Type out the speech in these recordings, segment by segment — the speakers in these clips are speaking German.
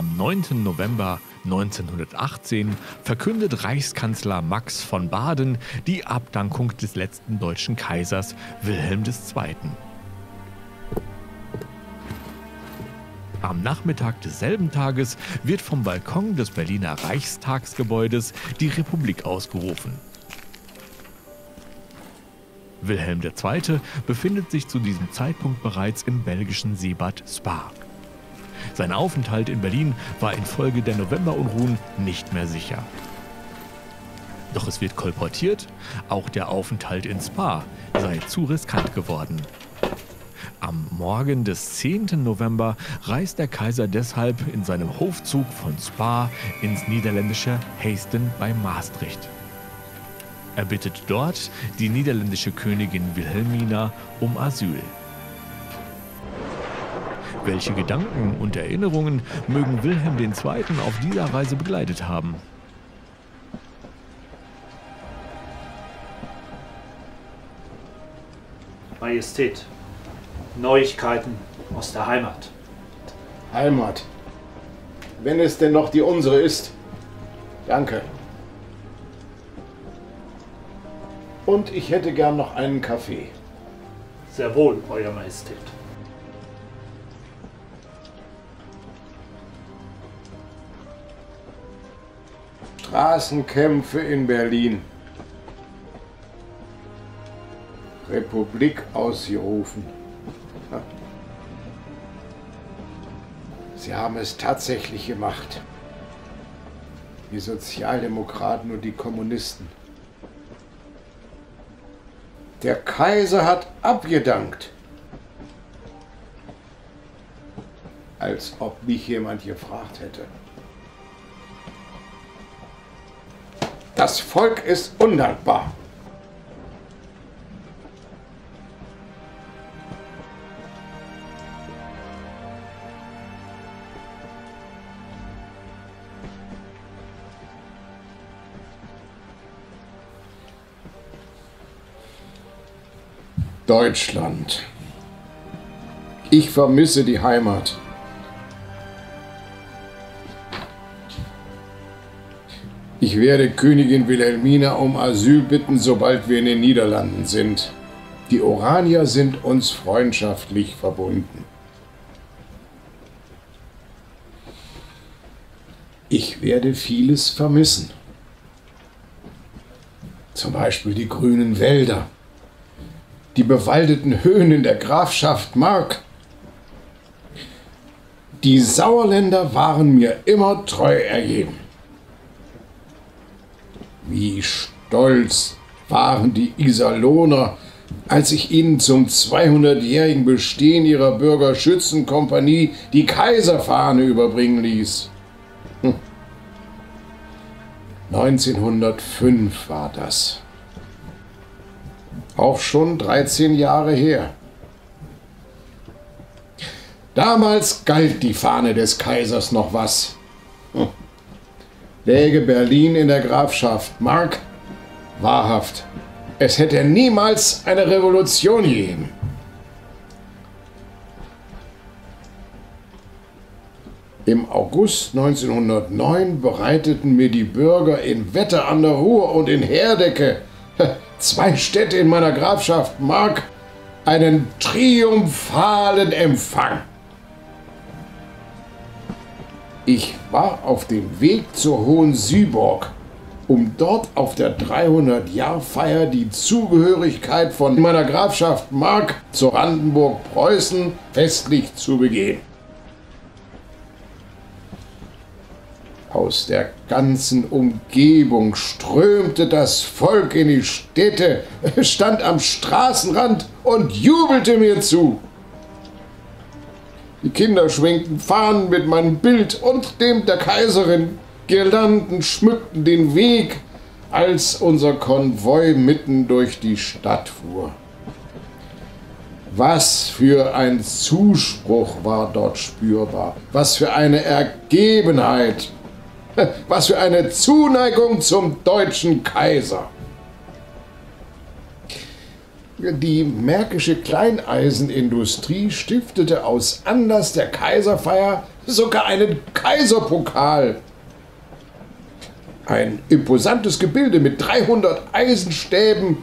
Am 9. November 1918 verkündet Reichskanzler Max von Baden die Abdankung des letzten deutschen Kaisers Wilhelm II. Am Nachmittag desselben Tages wird vom Balkon des Berliner Reichstagsgebäudes die Republik ausgerufen. Wilhelm II. Befindet sich zu diesem Zeitpunkt bereits im belgischen Seebad Spa. Sein Aufenthalt in Berlin war infolge der Novemberunruhen nicht mehr sicher. Doch es wird kolportiert, auch der Aufenthalt in Spa sei zu riskant geworden. Am Morgen des 10. November reist der Kaiser deshalb in seinem Hofzug von Spa ins niederländische Heesten bei Maastricht. Er bittet dort die niederländische Königin Wilhelmina um Asyl. Welche Gedanken und Erinnerungen mögen Wilhelm II. Auf dieser Reise begleitet haben? Majestät, Neuigkeiten aus der Heimat. Heimat, wenn es denn noch die unsere ist. Danke. Und ich hätte gern noch einen Kaffee. Sehr wohl, Euer Majestät. Straßenkämpfe in Berlin. Republik ausgerufen. Sie haben es tatsächlich gemacht. Die Sozialdemokraten und die Kommunisten. Der Kaiser hat abgedankt. Als ob mich jemand gefragt hätte. Das Volk ist undankbar. Deutschland. Ich vermisse die Heimat. Ich werde Königin Wilhelmina um Asyl bitten, sobald wir in den Niederlanden sind. Die Oranier sind uns freundschaftlich verbunden. Ich werde vieles vermissen. Zum Beispiel die grünen Wälder, die bewaldeten Höhen in der Grafschaft Mark. Die Sauerländer waren mir immer treu ergeben. Wie stolz waren die Iserlohner, als ich ihnen zum 200-jährigen Bestehen ihrer Bürgerschützenkompanie die Kaiserfahne überbringen ließ. 1905 war das. Auch schon 13 Jahre her. Damals galt die Fahne des Kaisers noch was. Läge Berlin in der Grafschaft Mark? Wahrhaft, es hätte niemals eine Revolution gegeben. Im August 1909 bereiteten mir die Bürger in Wetter an der Ruhr und in Herdecke, zwei Städte in meiner Grafschaft Mark, einen triumphalen Empfang. Ich war auf dem Weg zur Hohensyburg, um dort auf der 300-Jahr-Feier die Zugehörigkeit von meiner Grafschaft Mark zur Brandenburg Preußen festlich zu begehen. Aus der ganzen Umgebung strömte das Volk in die Städte, stand am Straßenrand und jubelte mir zu. Die Kinder schwenkten Fahnen mit meinem Bild und dem der Kaiserin. Girlanden schmückten den Weg, als unser Konvoi mitten durch die Stadt fuhr. Was für ein Zuspruch war dort spürbar, was für eine Ergebenheit, was für eine Zuneigung zum deutschen Kaiser. Die märkische Kleineisenindustrie stiftete aus Anlass der Kaiserfeier sogar einen Kaiserpokal. Ein imposantes Gebilde mit 300 Eisenstäben,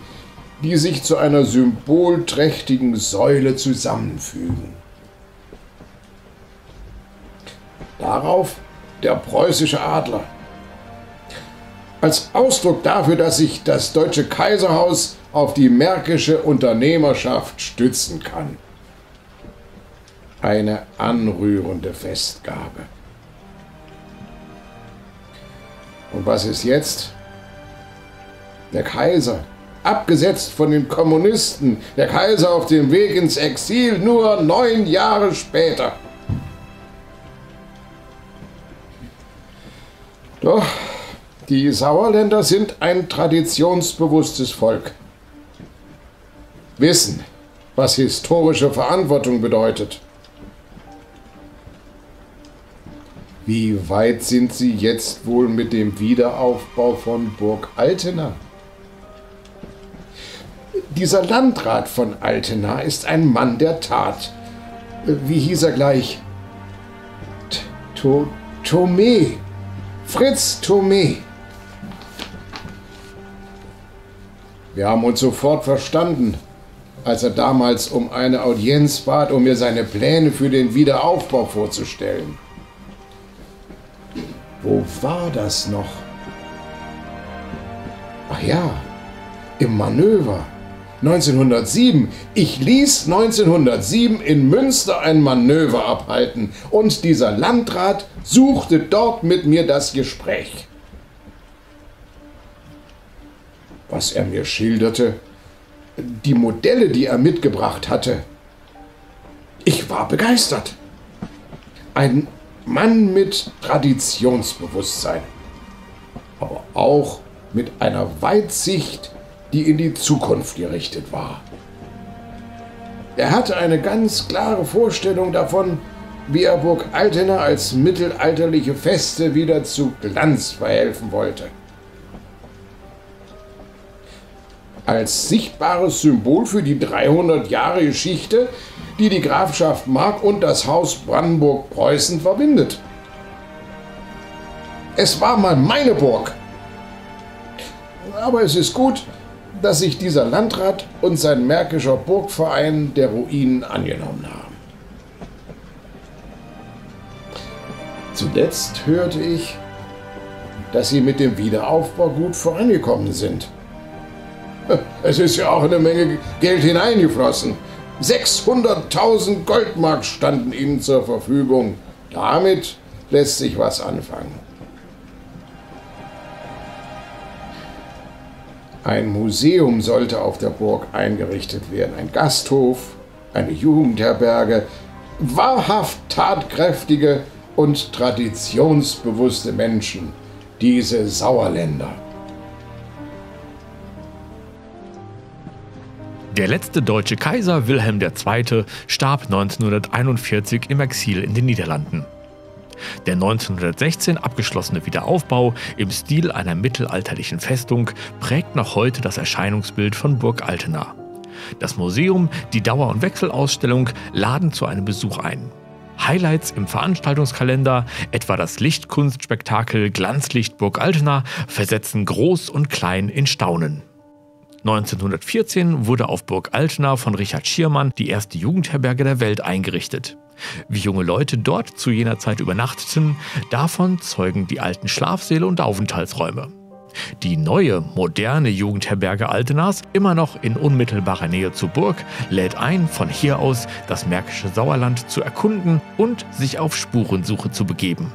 die sich zu einer symbolträchtigen Säule zusammenfügen. Darauf der preußische Adler. Als Ausdruck dafür, dass sich das deutsche Kaiserhaus auf die märkische Unternehmerschaft stützen kann. Eine anrührende Festgabe. Und was ist jetzt? Der Kaiser, abgesetzt von den Kommunisten, der Kaiser auf dem Weg ins Exil, nur 9 Jahre später. Doch die Sauerländer sind ein traditionsbewusstes Volk. Wissen, was historische Verantwortung bedeutet. Wie weit sind sie jetzt wohl mit dem Wiederaufbau von Burg Altena? Dieser Landrat von Altena ist ein Mann der Tat. Wie hieß er gleich? Thome. Fritz Thome. Wir haben uns sofort verstanden, als er damals um eine Audienz bat, um mir seine Pläne für den Wiederaufbau vorzustellen. Wo war das noch? Ach ja, im Manöver. 1907. Ich ließ 1907 in Münster ein Manöver abhalten und dieser Landrat suchte dort mit mir das Gespräch. Was er mir schilderte, die Modelle, die er mitgebracht hatte. Ich war begeistert. Ein Mann mit Traditionsbewusstsein, aber auch mit einer Weitsicht, die in die Zukunft gerichtet war. Er hatte eine ganz klare Vorstellung davon, wie er Burg Altena als mittelalterliche Feste wieder zu Glanz verhelfen wollte. Als sichtbares Symbol für die 300 Jahre Geschichte, die die Grafschaft Mark und das Haus Brandenburg Preußen verbindet. Es war mal meine Burg. Aber es ist gut, dass sich dieser Landrat und sein märkischer Burgverein der Ruinen angenommen haben. Zuletzt hörte ich, dass sie mit dem Wiederaufbau gut vorangekommen sind. Es ist ja auch eine Menge Geld hineingeflossen. 600.000 Goldmark standen ihnen zur Verfügung. Damit lässt sich was anfangen. Ein Museum sollte auf der Burg eingerichtet werden. Ein Gasthof, eine Jugendherberge. Wahrhaft tatkräftige und traditionsbewusste Menschen, diese Sauerländer. Der letzte deutsche Kaiser, Wilhelm II., starb 1941 im Exil in den Niederlanden. Der 1916 abgeschlossene Wiederaufbau im Stil einer mittelalterlichen Festung prägt noch heute das Erscheinungsbild von Burg Altena. Das Museum, die Dauer- und Wechselausstellung laden zu einem Besuch ein. Highlights im Veranstaltungskalender, etwa das Lichtkunstspektakel Glanzlicht Burg Altena, versetzen Groß und Klein in Staunen. 1914 wurde auf Burg Altena von Richard Schirrmann die erste Jugendherberge der Welt eingerichtet. Wie junge Leute dort zu jener Zeit übernachteten, davon zeugen die alten Schlafsäle und Aufenthaltsräume. Die neue, moderne Jugendherberge Altenas, immer noch in unmittelbarer Nähe zur Burg, lädt ein, von hier aus das märkische Sauerland zu erkunden und sich auf Spurensuche zu begeben.